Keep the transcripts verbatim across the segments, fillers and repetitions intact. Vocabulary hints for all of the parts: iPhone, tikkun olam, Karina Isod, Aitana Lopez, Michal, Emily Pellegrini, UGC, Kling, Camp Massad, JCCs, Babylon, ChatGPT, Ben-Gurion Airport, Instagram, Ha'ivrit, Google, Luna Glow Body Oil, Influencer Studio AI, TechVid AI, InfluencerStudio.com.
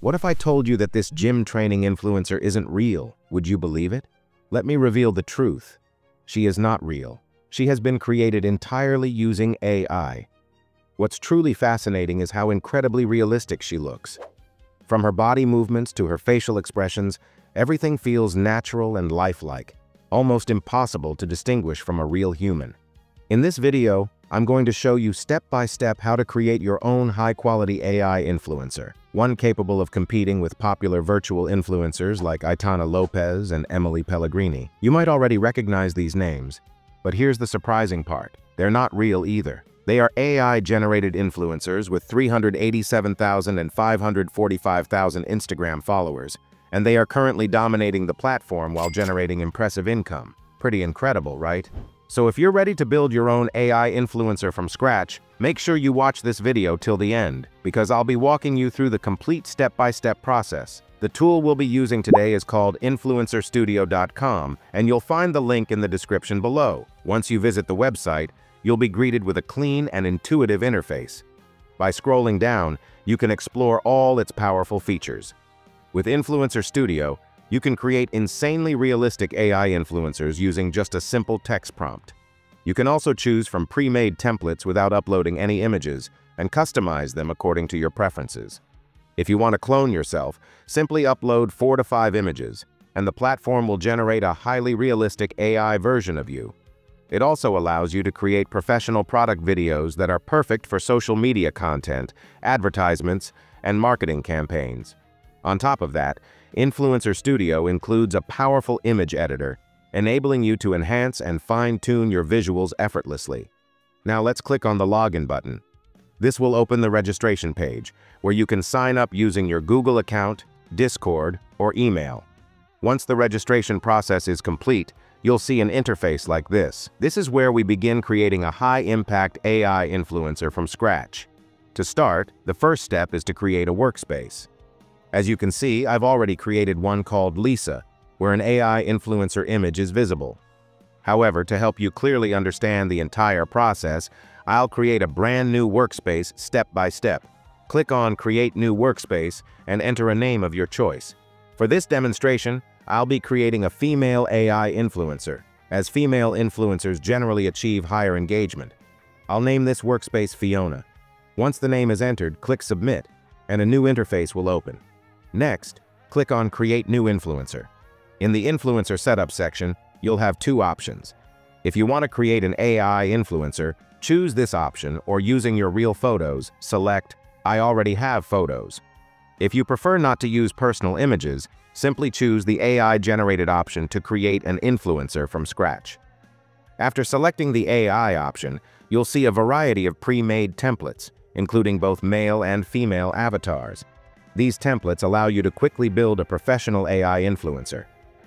What if I told you that this gym training influencer isn't real? Would you believe it? Let me reveal the truth. She is not real. She has been created entirely using A I. What's truly fascinating is how incredibly realistic she looks. From her body movements to her facial expressions, everything feels natural and lifelike, almost impossible to distinguish from a real human. In this video, I'm going to show you step-by-step how to create your own high-quality A I influencer, one capable of competing with popular virtual influencers like Aitana Lopez and Emily Pellegrini. You might already recognize these names, but here's the surprising part. They're not real either. They are A I-generated influencers with three hundred eighty-seven thousand and five hundred forty-five thousand Instagram followers, and they are currently dominating the platform while generating impressive income. Pretty incredible, right? So if you're ready to build your own A I influencer from scratch, make sure you watch this video till the end, because I'll be walking you through the complete step-by-step process. The tool we'll be using today is called Influencer Studio dot com, and you'll find the link in the description below. Once you visit the website, you'll be greeted with a clean and intuitive interface. By scrolling down, you can explore all its powerful features. With Influencer Studio, you can create insanely realistic A I influencers using just a simple text prompt. You can also choose from pre-made templates without uploading any images and customize them according to your preferences. If you want to clone yourself, simply upload four to five images, and the platform will generate a highly realistic A I version of you. It also allows you to create professional product videos that are perfect for social media content, advertisements, and marketing campaigns. On top of that, Influencer Studio includes a powerful image editor, enabling you to enhance and fine-tune your visuals effortlessly. Now let's click on the login button. This will open the registration page, where you can sign up using your Google account, Discord, or email. Once the registration process is complete, you'll see an interface like this. This is where we begin creating a high-impact A I influencer from scratch. To start, the first step is to create a workspace. As you can see, I've already created one called Lisa, where an A I influencer image is visible. However, to help you clearly understand the entire process, I'll create a brand new workspace step by step. Click on Create New Workspace and enter a name of your choice. For this demonstration, I'll be creating a female A I influencer, as female influencers generally achieve higher engagement. I'll name this workspace Fiona. Once the name is entered, click Submit, and a new interface will open. Next, click on Create New Influencer. In the Influencer Setup section, you'll have two options. If you want to create an A I influencer, choose this option, or using your real photos, select I already have photos. If you prefer not to use personal images, simply choose the A I-generated option to create an influencer from scratch. After selecting the A I option, you'll see a variety of pre-made templates, including both male and female avatars. These templates allow you to quickly build a professional A I influencer.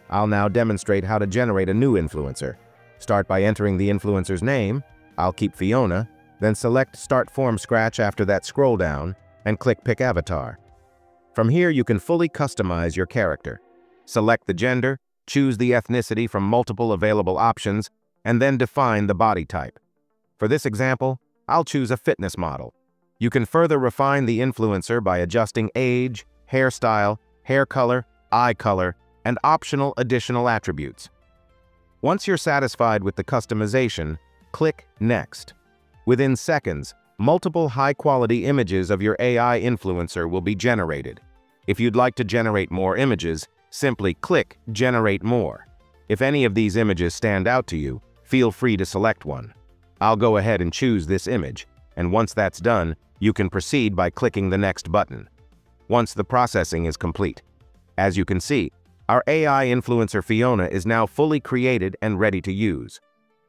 I'll now demonstrate how to generate a new influencer. Start by entering the influencer's name. I'll keep Fiona, then select Start From Scratch after that scroll down, and click Pick Avatar. From here you can fully customize your character. Select the gender, choose the ethnicity from multiple available options, and then define the body type. For this example, I'll choose a fitness model. You can further refine the influencer by adjusting age, hairstyle, hair color, eye color, and optional additional attributes. Once you're satisfied with the customization, click Next. Within seconds, multiple high-quality images of your A I influencer will be generated. If you'd like to generate more images, simply click Generate More. If any of these images stand out to you, feel free to select one. I'll go ahead and choose this image, and once that's done, you can proceed by clicking the Next button. Once the processing is complete. As you can see, our A I influencer Fiona is now fully created and ready to use.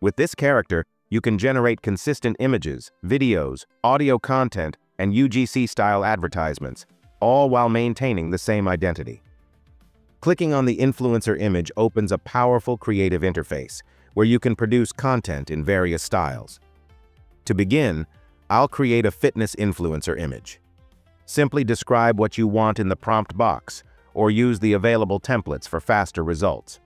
With this character, you can generate consistent images, videos, audio content, and U G C-style advertisements, all while maintaining the same identity. Clicking on the influencer image opens a powerful creative interface, where you can produce content in various styles. To begin, I'll create a fitness influencer image. Simply describe what you want in the prompt box, or use the available templates for faster results.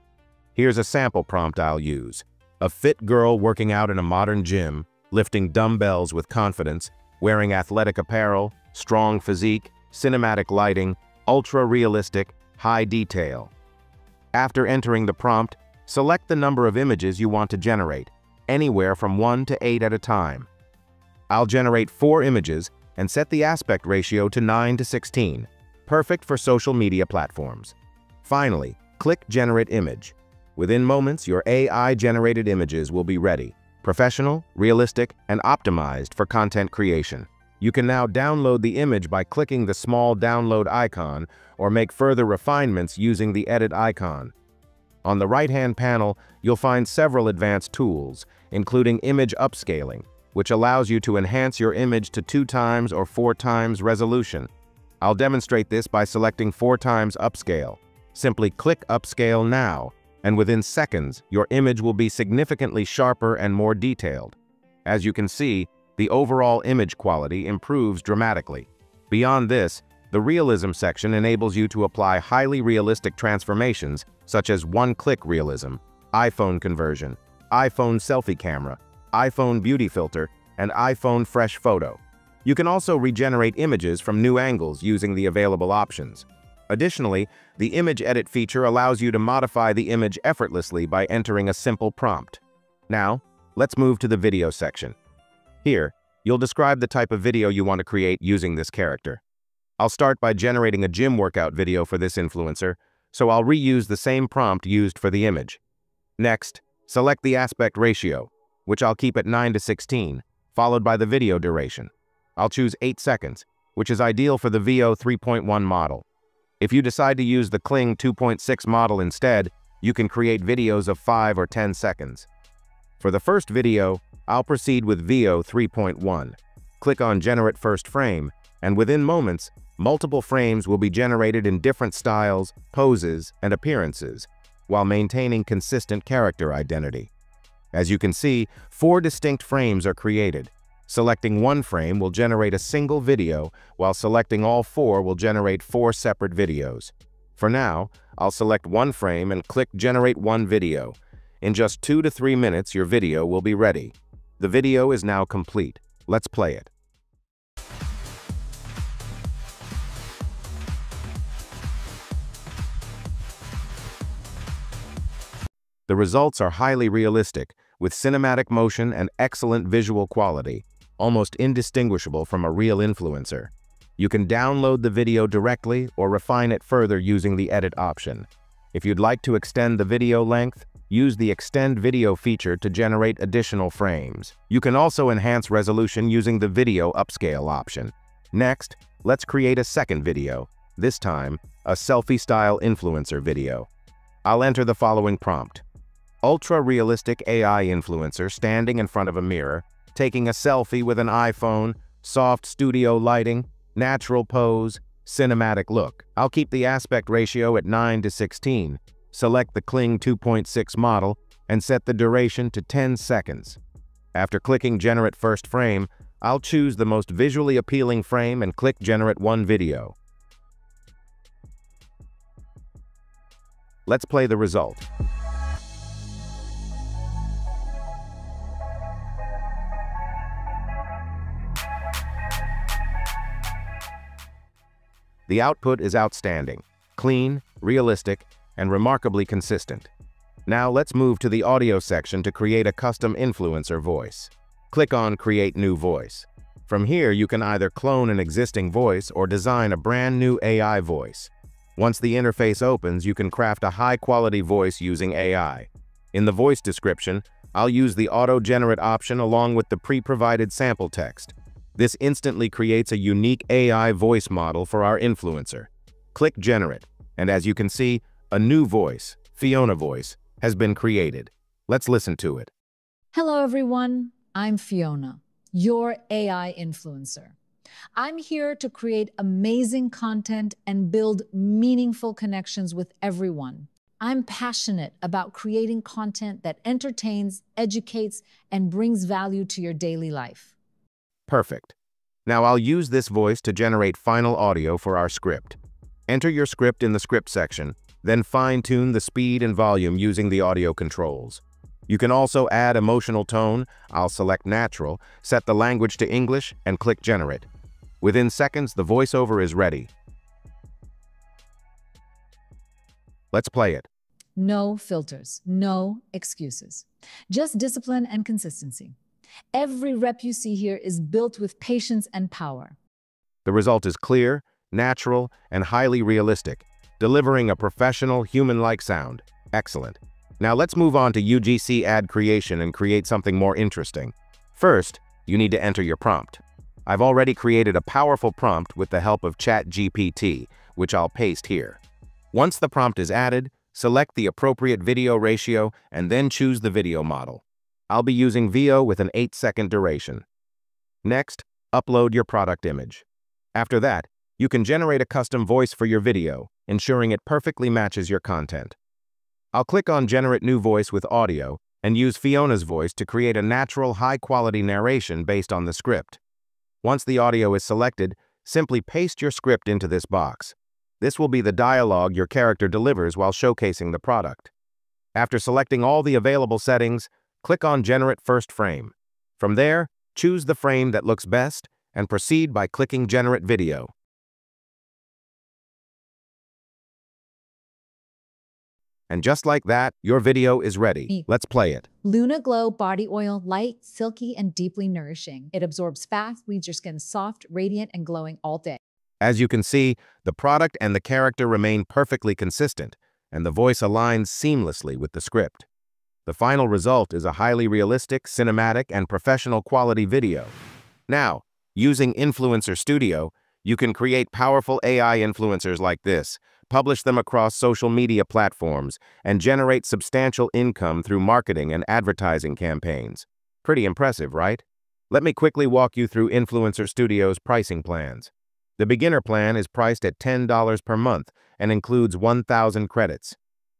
Here's a sample prompt I'll use. A fit girl working out in a modern gym, lifting dumbbells with confidence, wearing athletic apparel, strong physique, cinematic lighting, ultra-realistic, high detail. After entering the prompt, select the number of images you want to generate, anywhere from one to eight at a time. I'll generate four images and set the aspect ratio to nine to sixteen, perfect for social media platforms. Finally, click Generate Image. Within moments, your A I-generated images will be ready, professional, realistic, and optimized for content creation. You can now download the image by clicking the small download icon or make further refinements using the edit icon. On the right-hand panel, you'll find several advanced tools, including image upscaling, which allows you to enhance your image to two times or four times resolution. I'll demonstrate this by selecting four times upscale. Simply click Upscale now, and within seconds, your image will be significantly sharper and more detailed. As you can see, the overall image quality improves dramatically. Beyond this, the realism section enables you to apply highly realistic transformations such as one-click realism, iPhone conversion, iPhone selfie camera, iPhone beauty filter, and iPhone fresh photo. You can also regenerate images from new angles using the available options. Additionally, the image edit feature allows you to modify the image effortlessly by entering a simple prompt. Now, let's move to the video section. Here, you'll describe the type of video you want to create using this character. I'll start by generating a gym workout video for this influencer, so I'll reuse the same prompt used for the image. Next, select the aspect ratio, which I'll keep at nine to sixteen, followed by the video duration. I'll choose eight seconds, which is ideal for the V O three point one model. If you decide to use the Kling two point six model instead, you can create videos of five or ten seconds. For the first video, I'll proceed with V O three point one. Click on Generate First Frame, and within moments, multiple frames will be generated in different styles, poses, and appearances, while maintaining consistent character identity. As you can see, four distinct frames are created. Selecting one frame will generate a single video, while selecting all four will generate four separate videos. For now, I'll select one frame and click Generate One Video. In just two to three minutes, your video will be ready. The video is now complete. Let's play it. The results are highly realistic, with cinematic motion and excellent visual quality, almost indistinguishable from a real influencer. You can download the video directly or refine it further using the edit option. If you'd like to extend the video length, use the Extend Video feature to generate additional frames. You can also enhance resolution using the Video Upscale option. Next, let's create a second video, this time, a selfie-style influencer video. I'll enter the following prompt. Ultra-realistic A I influencer standing in front of a mirror, taking a selfie with an iPhone, soft studio lighting, natural pose, cinematic look. I'll keep the aspect ratio at nine to sixteen, select the Kling two point six model, and set the duration to ten seconds. After clicking Generate First Frame, I'll choose the most visually appealing frame and click Generate One Video. Let's play the result. The output is outstanding, clean, realistic, and remarkably consistent. Now let's move to the audio section to create a custom influencer voice. Click on Create New Voice. From here, you can either clone an existing voice or design a brand new A I voice. Once the interface opens, you can craft a high-quality voice using A I. In the voice description, I'll use the auto-generate option along with the pre-provided sample text. This instantly creates a unique A I voice model for our influencer. Click Generate, and as you can see, a new voice, Fiona Voice, has been created. Let's listen to it. Hello everyone, I'm Fiona, your A I influencer. I'm here to create amazing content and build meaningful connections with everyone. I'm passionate about creating content that entertains, educates, and brings value to your daily life. Perfect. Now I'll use this voice to generate final audio for our script. Enter your script in the script section, then fine-tune the speed and volume using the audio controls. You can also add emotional tone. I'll select natural, set the language to English, and click Generate. Within seconds, the voiceover is ready. Let's play it. No filters, no excuses, just discipline and consistency. Every rep you see here is built with patience and power. The result is clear, natural, and highly realistic, delivering a professional, human-like sound. Excellent. Now let's move on to U G C ad creation and create something more interesting. First, you need to enter your prompt. I've already created a powerful prompt with the help of ChatGPT, which I'll paste here. Once the prompt is added, select the appropriate video ratio and then choose the video model. I'll be using V O with an eight second duration. Next, upload your product image. After that, you can generate a custom voice for your video, ensuring it perfectly matches your content. I'll click on Generate New Voice with Audio and use Fiona's voice to create a natural, high-quality narration based on the script. Once the audio is selected, simply paste your script into this box. This will be the dialogue your character delivers while showcasing the product. After selecting all the available settings, click on Generate First Frame. From there, choose the frame that looks best and proceed by clicking Generate Video. And just like that, your video is ready. Let's play it. Luna Glow Body Oil, light, silky, and deeply nourishing. It absorbs fast, leaves your skin soft, radiant, and glowing all day. As you can see, the product and the character remain perfectly consistent, and the voice aligns seamlessly with the script. The final result is a highly realistic, cinematic, and professional quality video. Now, using Influencer Studio, you can create powerful A I influencers like this, publish them across social media platforms, and generate substantial income through marketing and advertising campaigns. Pretty impressive, right? Let me quickly walk you through Influencer Studio's pricing plans. The beginner plan is priced at ten dollars per month and includes one thousand credits.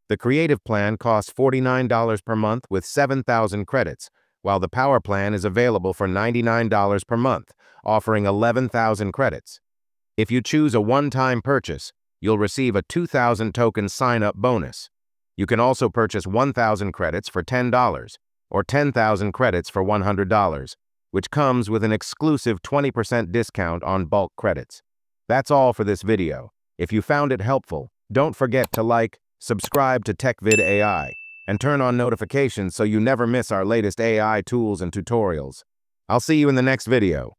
The creative plan costs forty-nine dollars per month with seven thousand credits, while the power plan is available for ninety-nine dollars per month, offering eleven thousand credits. If you choose a one-time purchase, you'll receive a two thousand token sign-up bonus. You can also purchase one thousand credits for ten dollars or ten thousand credits for one hundred dollars, which comes with an exclusive twenty percent discount on bulk credits. That's all for this video. If you found it helpful, don't forget to like, subscribe to TechVid A I, and turn on notifications so you never miss our latest A I tools and tutorials. I'll see you in the next video.